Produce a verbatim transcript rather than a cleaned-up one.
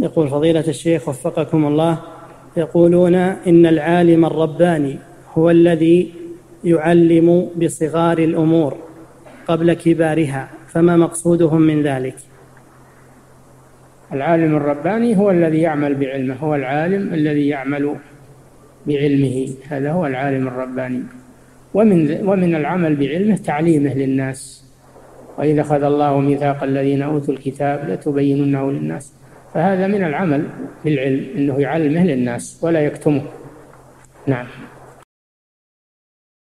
يقول فضيلة الشيخ وفقكم الله، يقولون إن العالم الرباني هو الذي يعلم بصغار الأمور قبل كبارها، فما مقصودهم من ذلك؟ العالم الرباني هو الذي يعمل بعلمه، هو العالم الذي يعمل بعلمه، هذا هو العالم الرباني. ومن ومن العمل بعلمه تعليمه للناس، وإذا أخذ الله ميثاق الذين أوتوا الكتاب لتبيننه للناس، فهذا من العمل بالعلم أنه يعلمه للناس ولا يكتمه. نعم.